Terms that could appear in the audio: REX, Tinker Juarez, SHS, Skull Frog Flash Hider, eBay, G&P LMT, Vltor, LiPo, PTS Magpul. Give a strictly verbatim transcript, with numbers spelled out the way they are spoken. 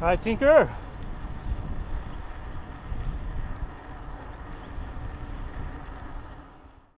All right, Tinker.